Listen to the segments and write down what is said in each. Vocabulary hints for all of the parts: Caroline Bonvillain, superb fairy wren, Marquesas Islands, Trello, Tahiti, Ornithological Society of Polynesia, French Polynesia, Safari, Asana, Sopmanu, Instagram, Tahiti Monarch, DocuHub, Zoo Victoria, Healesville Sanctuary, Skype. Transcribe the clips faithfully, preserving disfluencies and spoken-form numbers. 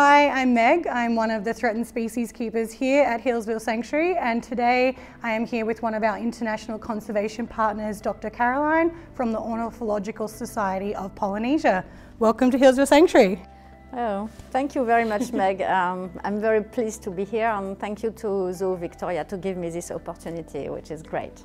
Hi, I'm Meg. I'm one of the threatened species keepers here at Healesville Sanctuary, and today I am here with one of our international conservation partners, Doctor Caroline from the Ornithological Society of Polynesia. Welcome to Healesville Sanctuary. Oh, thank you very much, Meg. Um, I'm very pleased to be here, and thank you to Zoo Victoria to give me this opportunity, which is great.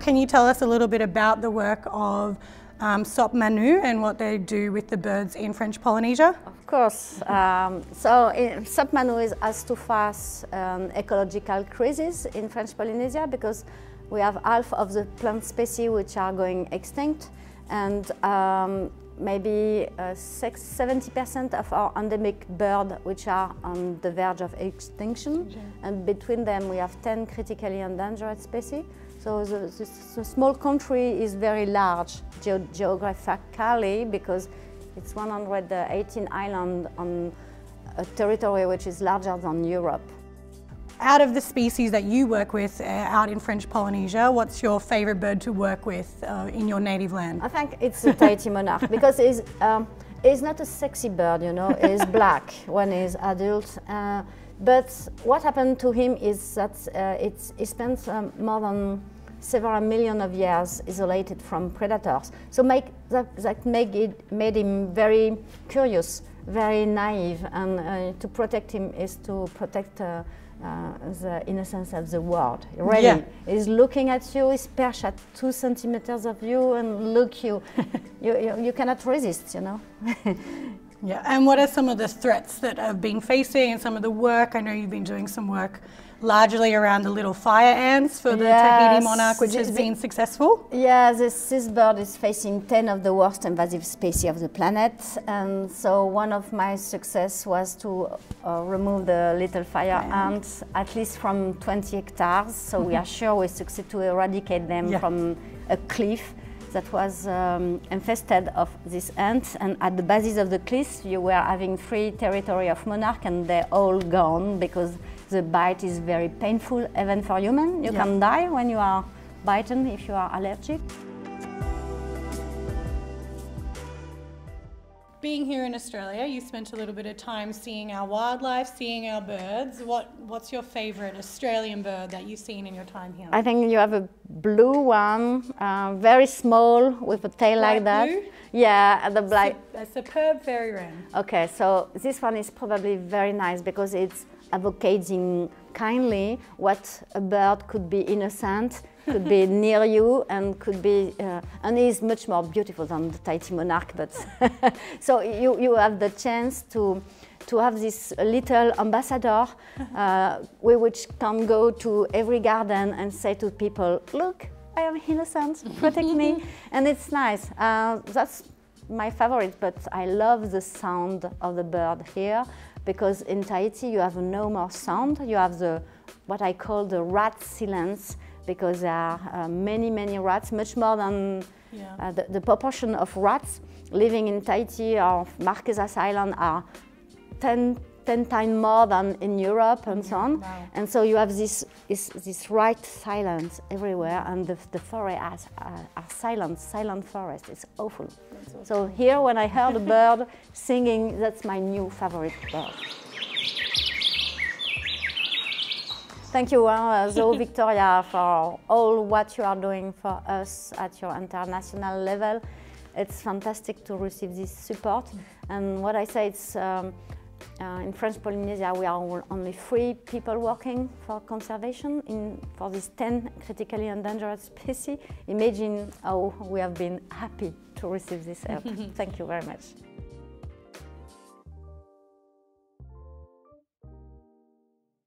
Can you tell us a little bit about the work of Um, Sopmanu and what they do with the birds in French Polynesia? Of course. Um, so in, Sopmanu is as to face um, ecological crisis in French Polynesia, because we have half of the plant species which are going extinct, and um, maybe uh, seventy percent of our endemic birds which are on the verge of extinction, yeah. And between them we have ten critically endangered species. So the, the, the small country is very large ge geographically, because it's one hundred eighteen islands on a territory which is larger than Europe. Out of the species that you work with uh, out in French Polynesia, what's your favorite bird to work with uh, in your native land? I think it's the Tahiti Monarch, because it's, um, it's not a sexy bird, you know, it's black when it's adult. Uh, But what happened to him is that uh, it's, he spent um, more than several million of years isolated from predators. So make, that, that make it, made him very curious, very naive, and uh, to protect him is to protect uh, uh, the innocence of the world. Really, yeah. He's looking at you, he's perched at two centimeters of you, and look you, you, you, you cannot resist, you know. Yeah, and what are some of the threats that have been facing and some of the work? I know you've been doing some work largely around the little fire ants for the yes. Tahiti Monarch, which has been successful. Yeah, this, this bird is facing ten of the worst invasive species of the planet. And so one of my success was to uh, remove the little fire and ants, at least from twenty hectares. So we are sure we succeed to eradicate them yeah. from a cliff that was um, infested of these ants, and at the bases of the cliffs you were having three territory of monarch, and they're all gone because the bite is very painful, even for human. You yeah. can die when you are bitten if you are allergic. Being here in Australia, you spent a little bit of time seeing our wildlife, seeing our birds. What, what's your favourite Australian bird that you've seen in your time here? I think you have a blue one, uh, very small, with a tail like that. Blue? Yeah, the black. A superb fairy wren. Okay, so this one is probably very nice because it's advocating kindly what a bird could be innocent, could be near you, and could be, uh, and is much more beautiful than the Tahiti Monarch. But so you, you have the chance to to have this little ambassador, uh, which can go to every garden and say to people, "Look, I am innocent, protect me," and it's nice. Uh, that's my favorite. But I love the sound of the bird here, because in Tahiti you have no more sound. You have the what I call the rat silence, because there are uh, many, many rats, much more than yeah. uh, the, the proportion of rats living in Tahiti or Marquesas Islands are ten, ten times more than in Europe, and yeah, so on. Wow. And so you have this, this, this rat silence everywhere, and the, the forests are, are silent, silent forest. It's awful. awful. So here, when I heard a bird singing, that's my new favorite bird. Thank you, uh, Zoo Victoria, for all what you are doing for us at your international level. It's fantastic to receive this support. And what I say, it's um, uh, in French Polynesia, we are only three people working for conservation in, for these ten critically endangered species. Imagine how we have been happy to receive this help. Thank you very much.